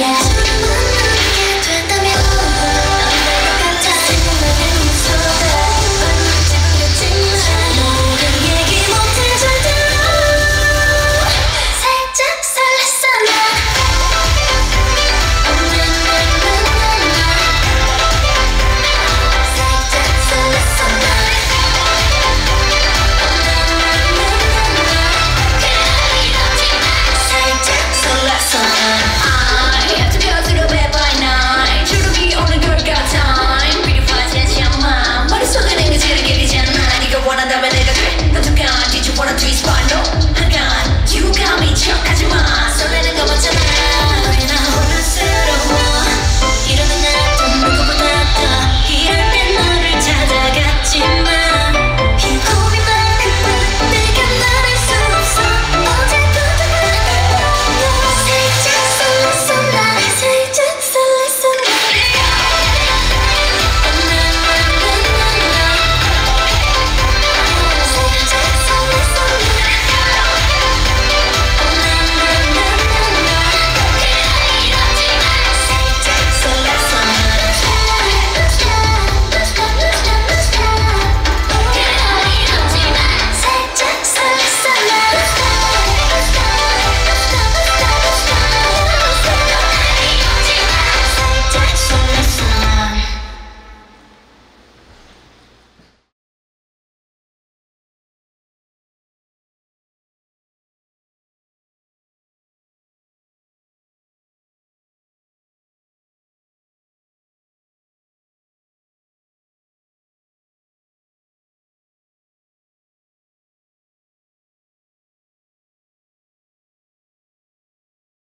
yeah.